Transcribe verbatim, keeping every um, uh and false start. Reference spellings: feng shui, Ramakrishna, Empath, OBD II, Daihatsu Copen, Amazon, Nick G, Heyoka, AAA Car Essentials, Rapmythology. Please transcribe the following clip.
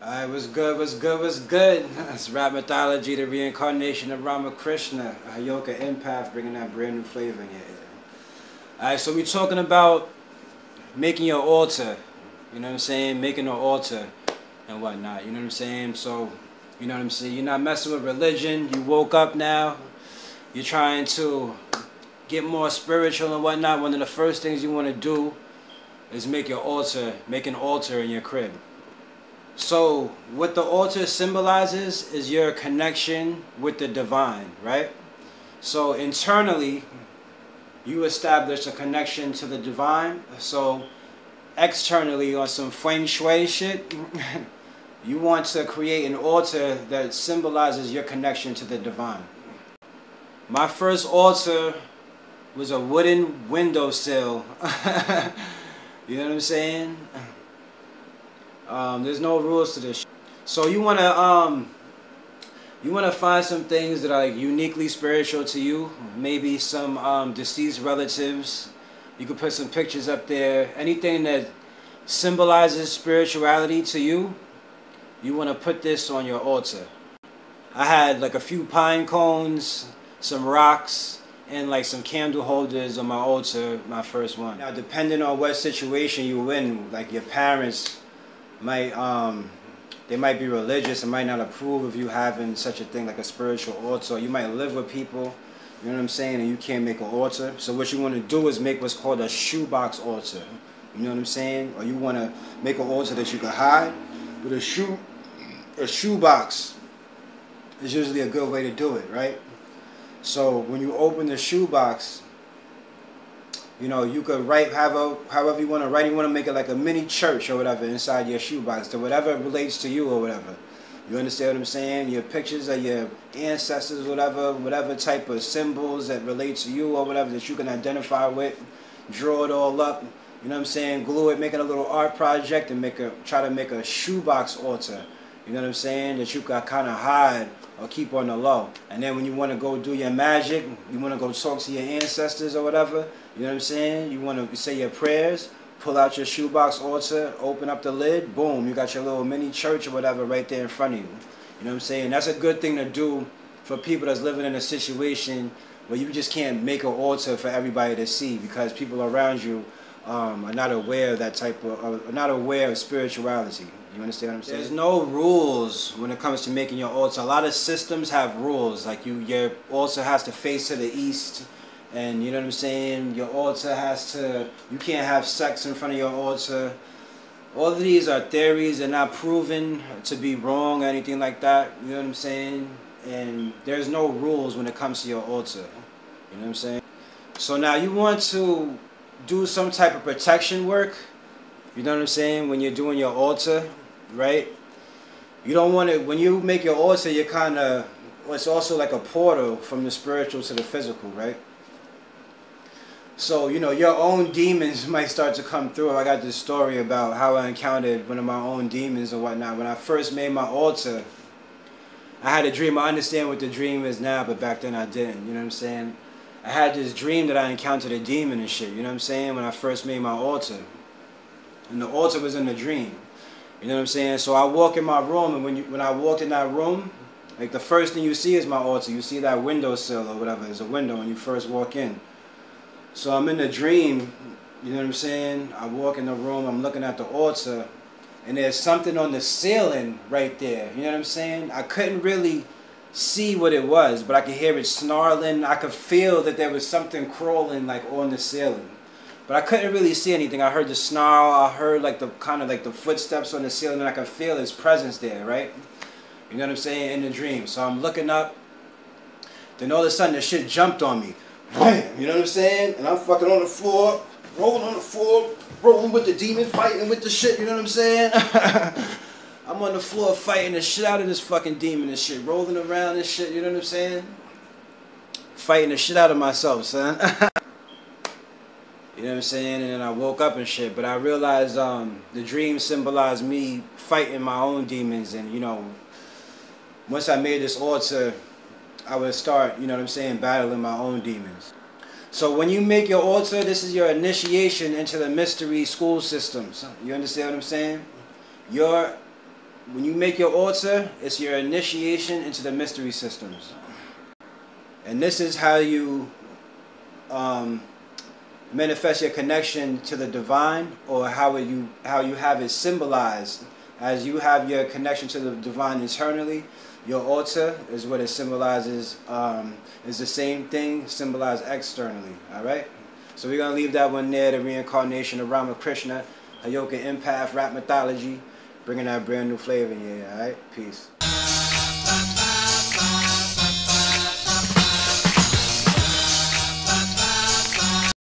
Alright, what's good, what's good, what's good? It's Rapmythology, the reincarnation of Ramakrishna, a yoga empath, bringing that brand new flavor in here. Alright, so we're talking about making your altar, you know what I'm saying? Making an altar and whatnot, you know what I'm saying? So, you know what I'm saying? You're not messing with religion, you woke up now, you're trying to get more spiritual and whatnot. One of the first things you want to do is make your altar, make an altar in your crib. So what the altar symbolizes is your connection with the divine, right? So internally, you establish a connection to the divine. So externally, on some feng shui shit, you want to create an altar that symbolizes your connection to the divine. My first altar was a wooden windowsill. You know what I'm saying? Um, there's no rules to this. So you wanna um, you wanna find some things that are like uniquely spiritual to you. Maybe some um, deceased relatives. You could put some pictures up there. Anything that symbolizes spirituality to you, you wanna put this on your altar. I had like a few pine cones, some rocks, and like some candle holders on my altar. My first one. Now, depending on what situation you were in, like your parents might um they might be religious and might not approve of you having such a thing like a spiritual altar. You might live with people, you know what I'm saying, and you can't make an altar. So what you want to do is make what's called a shoebox altar. You know what I'm saying? Or you want to make an altar that you can hide with a shoe. A shoebox is usually a good way to do it, right? So when you open the shoebox, you know, you could write however, however you want to write. You want to make it like a mini church or whatever inside your shoebox, to whatever relates to you or whatever. You understand what I'm saying? Your pictures of your ancestors, whatever, whatever type of symbols that relate to you or whatever that you can identify with. Draw it all up. You know what I'm saying? Glue it, make it a little art project, and make a try to make a shoebox altar. You know what I'm saying? That you can kind of hide or keep on the low. And then when you want to go do your magic, you want to go talk to your ancestors or whatever, you know what I'm saying? You want to say your prayers, pull out your shoebox altar, open up the lid, boom, you got your little mini church or whatever right there in front of you. You know what I'm saying? That's a good thing to do for people that's living in a situation where you just can't make an altar for everybody to see, because people around you um, are not aware of that type of, are not aware of spirituality. You understand what I'm saying? There's no rules when it comes to making your altar. A lot of systems have rules. Like you, your altar has to face to the east, and you know what I'm saying? Your altar has to, you can't have sex in front of your altar. All of these are theories. They're not proven to be wrong or anything like that. You know what I'm saying? And there's no rules when it comes to your altar. You know what I'm saying? So now you want to do some type of protection work. You know what I'm saying? When you're doing your altar, right? You don't want to, when you make your altar, you're kind of, it's also like a portal from the spiritual to the physical, right? So, you know, your own demons might start to come through. I got this story about how I encountered one of my own demons and whatnot. When I first made my altar, I had a dream. I understand what the dream is now, but back then I didn't. You know what I'm saying? I had this dream that I encountered a demon and shit, you know what I'm saying, when I first made my altar. And the altar was in the dream. You know what I'm saying? So I walk in my room, and when you, when I walked in that room, like the first thing you see is my altar. You see that windowsill or whatever. There's a window when you first walk in. So I'm in the dream, you know what I'm saying? I walk in the room, I'm looking at the altar, and there's something on the ceiling right there. You know what I'm saying? I couldn't really see what it was, but I could hear it snarling. I could feel that there was something crawling like on the ceiling. But I couldn't really see anything. I heard the snarl, I heard like the kind of like the footsteps on the ceiling, and I could feel his presence there, right? You know what I'm saying? In the dream. So I'm looking up, then all of a sudden the shit jumped on me. Bam! You know what I'm saying? And I'm fucking on the floor, rolling on the floor, rolling with the demon, fighting with the shit, you know what I'm saying? I'm on the floor fighting the shit out of this fucking demon and shit, rolling around and shit, you know what I'm saying? Fighting the shit out of myself, son. You know what I'm saying? And then I woke up and shit, but I realized um, the dream symbolized me fighting my own demons. And, you know, once I made this altar, I would start, you know what I'm saying, battling my own demons. So when you make your altar, this is your initiation into the mystery school systems. You understand what I'm saying? Your when you make your altar, it's your initiation into the mystery systems. And this is how you um, manifest your connection to the divine, or how you, how you have it symbolized. As you have your connection to the divine internally, your altar is what it symbolizes, um, is the same thing symbolized externally, all right? So we're going to leave that one there, the reincarnation of Ramakrishna, Hayoka Empath, Rapmythology, bringing that brand new flavor in here, all right? Peace.